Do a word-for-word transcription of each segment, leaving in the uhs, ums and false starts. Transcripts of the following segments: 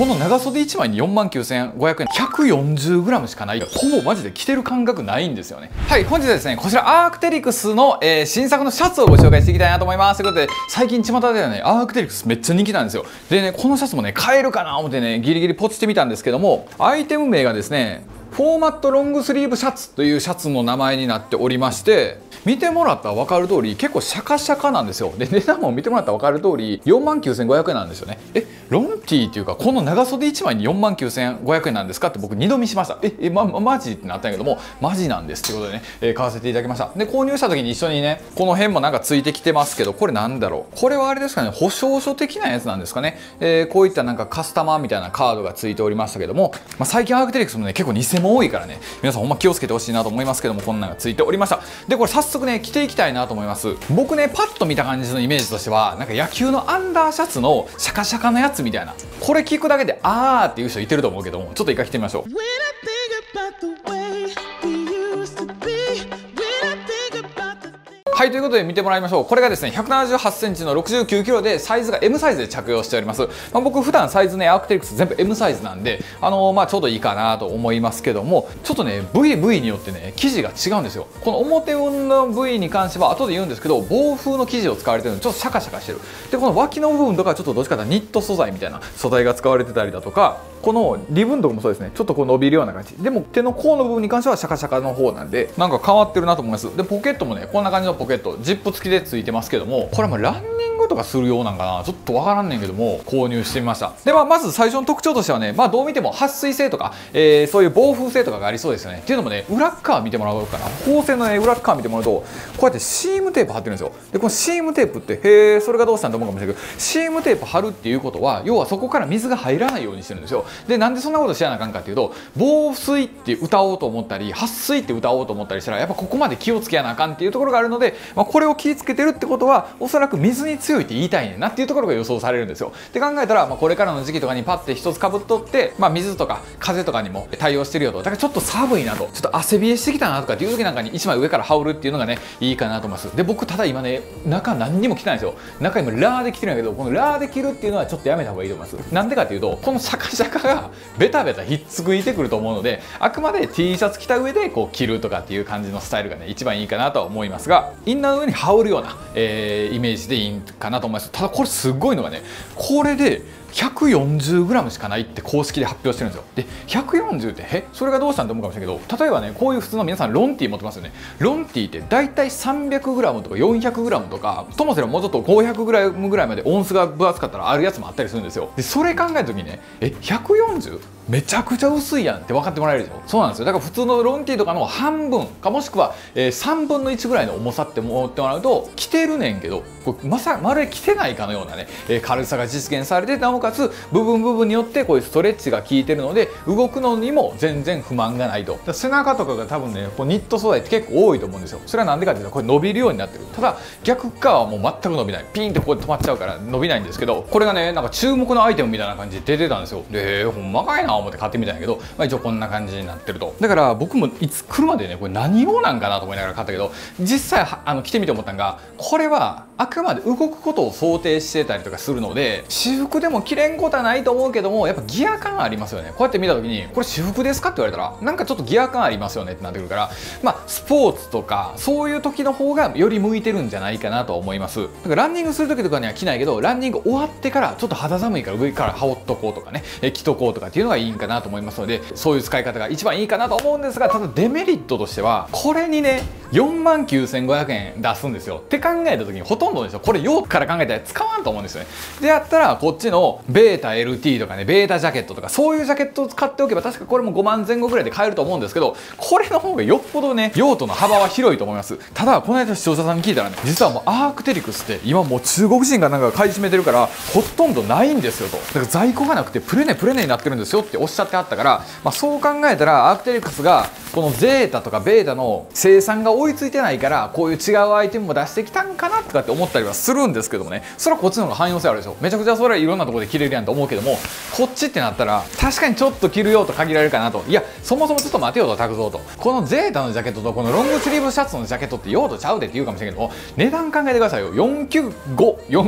この長袖いちまいによんまんきゅうせんごひゃくえん、ひゃくよんじゅうグラム しかない。ほぼマジで着てる感覚ないんですよね。はい、本日はですね、こちらアークテリクスの、えー、新作のシャツをご紹介していきたいなと思います。ということで、最近巷ではね、アークテリクスめっちゃ人気なんですよ。でね、このシャツもね、買えるかな思ってね、ギリギリポチってみたんですけども、アイテム名がですね、フォーマットロングスリーブシャツというシャツの名前になっておりまして、見てもらったら分かる通り結構シャカシャカなんですよ。で値段も見てもらったら分かる通り よんまんきゅうせんごひゃくえんなんですよね。えロンティーっていうかこの長袖いちまいに よんまんきゅうせんごひゃくえんなんですかって僕にど見しました。ええ、ま、マジってなったんやけども、マジなんですってことでね、えー、買わせていただきました。で購入した時に一緒にね、この辺もなんかついてきてますけど、これなんだろう、これはあれですかね、保証書的なやつなんですかね、えー、こういったなんかカスタマーみたいなカードがついておりましたけども、まあ、最近アークテリクスもね結構偽も多いからね、皆さんほんま気をつけてほしいなと思いますけども、こんなのがついておりました。でこれ早速ね着ていきたいなと思います。僕ねパッと見た感じのイメージとしては、なんか野球のアンダーシャツのシャカシャカのやつみたいな、これ聞くだけであーっていう人いてると思うけども、ちょっと一回着てみましょう。はい、ということで見てもらいましょう。これがですね、ひゃくななじゅうはちセンチのろくじゅうきゅうキロで、サイズが エム サイズで着用しております。まあ、僕普段サイズね、アークテリクス全部 エム サイズなんで、あのー、まあちょうどいいかなと思いますけども、ちょっとね、部位部位によってね、生地が違うんですよ。この表の部位に関しては後で言うんですけど、防風の生地を使われてるので、ちょっとシャカシャカしてる。で、この脇の部分とかちょっとどっちかというとニット素材みたいな素材が使われてたりだとか、このリブンとかもそうですね、ちょっとこう伸びるような感じ。でも手の甲の部分に関してはシャカシャカの方なんで、なんか変わってるなと思います。で、ポケットもね、こんな感じのポケット。ジップ付きでついてますけども、これもランニングとかするようなんかな、ちょっとわからんねんけども購入してみました。で、まあ、まず最初の特徴としてはね、まあ、どう見ても撥水性とか、えー、そういう防風性とかがありそうですよね。っていうのもね、裏側見てもらおうかな、縫製の、ね、裏側見てもらうとこうやってシームテープ貼ってるんですよ。でこのシームテープって、へえそれがどうしたんと思うかもしれないけど、シームテープ貼るっていうことは要はそこから水が入らないようにしてるんですよ。でなんでそんなことしやなあかんかっていうと、防水って歌おうと思ったり撥水って歌おうと思ったりしたらやっぱここまで気をつけやなあかんっていうところがあるので、まあこれを気をつけてるってことはおそらく水に強いって言いたいねんなっていうところが予想されるんですよ。って考えたら、まあこれからの時期とかにパッて一つかぶっとって、まあ、水とか風とかにも対応してるよと。だからちょっと寒いなと、ちょっと汗冷えしてきたなとかっていう時なんかにいちまい上から羽織るっていうのがねいいかなと思います。で僕ただ今ね中何にも着てないんですよ。中今ラーで着てるんだけど、このラーで着るっていうのはちょっとやめた方がいいと思います。なんでかっていうと、このシャカシャカがベタベタひっつくいてくると思うので、あくまで T シャツ着た上でこう着るとかっていう感じのスタイルがね一番いいかなとは思いますが、インナーの上に羽織るような、えー、イメージでいいかなと思います。ただこれすごいのがね、これでひゃくよんじゅうグラム しかないって公式で発表してるんですよ。でひゃくよんじゅうってえそれがどうしたんと思うかもしれないけど、例えばねこういう普通の皆さんロンティー持ってますよね。ロンティーって大体 さんびゃくグラム とか よんひゃくグラム とか、ともすればもうちょっと ごひゃくグラム ぐらいまで音数が分厚かったらあるやつもあったりするんですよ。でそれ考えた時にね、え ひゃくよんじゅう? めちゃくちゃ薄いやんって分かってもらえるでしょ。そうなんですよ。だから普通のロンティーとかの半分か、もしくはさんぶんのいちぐらいの重さって思ってもらうと、着てるねんけどこれまさまるで着てないかのようなね軽さが実現されて、なおかつ部分部分によってこういうストレッチが効いてるので動くのにも全然不満がないと。背中とかが多分ねこうニット素材って結構多いと思うんですよ。それは何でかっていうと、これ伸びるようになってる。ただ逆側はもう全く伸びない、ピンってこう止まっちゃうから伸びないんですけど、これがねなんか注目のアイテムみたいな感じで出てたんですよ。でほんまかいな思って買ってみたんやけど、まあ、一応こんな感じになってると。だから僕もいつ来るまでねこれ何用なんかなと思いながら買ったけど、実際あの着てみて思ったんが、これはあくまで動くことを想定してたりとかするので、私服でも着れんことはないと思うけども、やっぱギア感ありますよね。こうやって見た時にこれ私服ですかって言われたらなんかちょっとギア感ありますよねってなってくるから、まあスポーツとかそういう時の方がより向いてるんじゃないかなと思います。だからランニングする時とかには着ないけど、ランニング終わってからちょっと肌寒いから上から羽織っとこうとかね、着とこうとかっていうのがいいんかなと思いますので、そういう使い方が一番いいかなと思うんですが、ただデメリットとしてはこれにねよんまんきゅうせんごひゃくえん出すんですよ。って考えた時にほとんどの人これ用から考えたら使わんと思うんですよね。でやったらこっちのベータ エルティー とかね、ベータジャケットとかそういうジャケットを使っておけば確かこれもごまんぜんごぐらいで買えると思うんですけど、これの方がよっぽどね用途の幅は広いと思います。ただこの間視聴者さんに聞いたらね、実はもうアークテリクスって今もう中国人がなんか買い占めてるからほとんどないんですよと。だから在庫がなくてプレネプレネになってるんですよっっておっしゃってあったから、まあ、そう考えたらアークテリクスがこのゼータとかベータの生産が追いついてないからこういう違うアイテムも出してきたんかなとかって思ったりはするんですけどもね、それはこっちの方が汎用性あるでしょ。めちゃくちゃそれはいろんなところで着れるやんと思うけども、こっちってなったら確かにちょっと着る用と限られるかなと。いやそもそもちょっと待てよと拓蔵と、このゼータのジャケットとこのロングスリーブシャツのジャケットって用途ちゃうでって言うかもしれんけども、値段考えてくださいよ。よんきゅうごっていう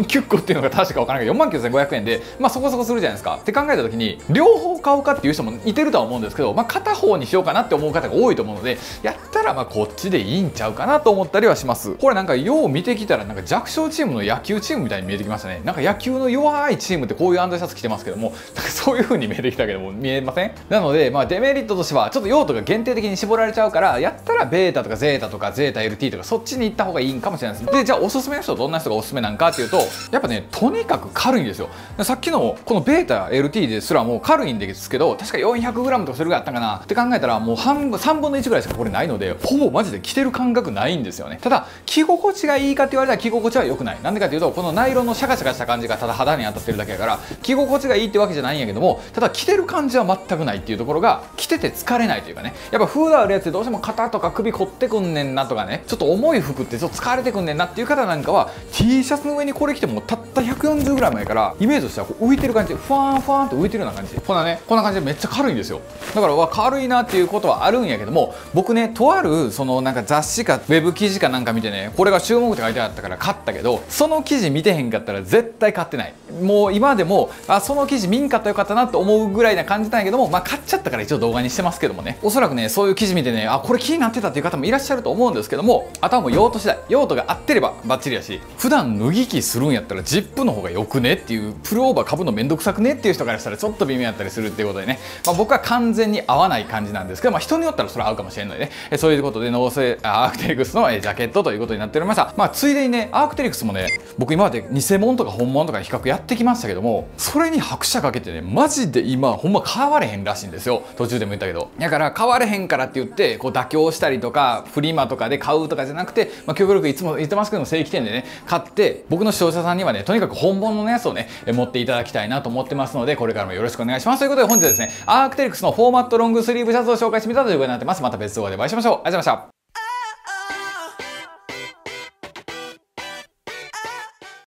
のが確か分からないけどよんまんきゅうせんごひゃくえんで、まあそこそこするじゃないですかって考えた時に両方買うかっていう人もいてるとは思うんですけど、まあ片方にしようかなって思う方が多いと思うので、やったらまあこっちでいいんちゃうかなと思ったりはします。これなんかよう見てきたらなんか弱小チームの野球チームみたいに見えてきましたね。なんか野球の弱いチームってこういうアンダーシャツ着てますけども、なんかそういう風に見えてきたけども見えません？なのでまあデメリットとしてはちょっと用途が限定的に絞られちゃうから、やったらベータとかゼータとかゼータ エルティー とかそっちに行った方がいいんかもしれないです。でじゃあおすすめの人どんな人がおすすめなんかっていうと、やっぱねとにかく軽いんですよ。さっきのこのベータ エルティー ですらもう軽いんですけど、確か よんひゃくグラム とかそれがあったかなって考えたらもう半分さんぶんのいちぐらいしかこれないので、ほぼマジで着てる感覚ないんですよね。ただ着心地がいいかって言われたら着心地は良くない。なんでかっていうとこのナイロンのシャカシャカした感じがただ肌に当たってるだけだから着心地がいいってわけじゃないんやけども、ただ着てる感じは全くないっていうところが着てて疲れないというかね。やっぱフードあるやつでどうしても肩とか首凝ってくんねんなとかね、ちょっと重い服ってちょっと疲れてくんねんなっていう方なんかは T シャツの上にこれ着てもたったひゃくよんじゅうぐらい前からイメージとしてはこう浮いてる感じでフワーンフワーンと浮いてるような感じ、こんなねこんな感じでめっちゃ軽いんですよ。だからわ軽いなっていうことはあるんやけども、僕ねとあるそのなんか雑誌かウェブ記事かなんか見てね、これが注目って書いてあったから買ったけど、その記事見てへんかったら絶対買ってない。もう今でもあその記事見んかったらよかったなと思うぐらいな感じなんやけども、まあ買っちゃったから一応動画にしてますけどもね、おそらくねそういう記事見てねあこれ気になってたっていう方もいらっしゃると思うんですけども、あとはもう用途次第、用途が合ってればバッチリやし、普段脱ぎ着するんやったらジップの方がよくねっていう、プルオーバーかぶのめんどくさくねっていう人からしたらちょっと微妙やったりするっていうことでね、まあ、僕は完全に合わない感じなんですけど、まあ、人によったらそれ合うかもしれないのでね、そういうことでノーセアークテリクスのジャケットということになっておりました。まあついでにねアークテリクスもね僕今まで偽物とか本物とか比較やってきましたけども、それに拍車かけてねマジで今ほんま買われへんらしいんですよ。途中でも言ったけど、だから買われへんからって言ってこう妥協したりとかフリマとかで買うとかじゃなくて、まあ、極力いつも言ってますけども正規店でね買って、僕の視聴者さんにはねとにかく本物のやつをね持っていただきたいなと思ってますので、これからもよろしくお願いしますということで、本日はですねアークテリクスのフォーマットロングスリーブシャツを紹介してみたということになってます。また別動画でお会いしましょう。ありがとうございました。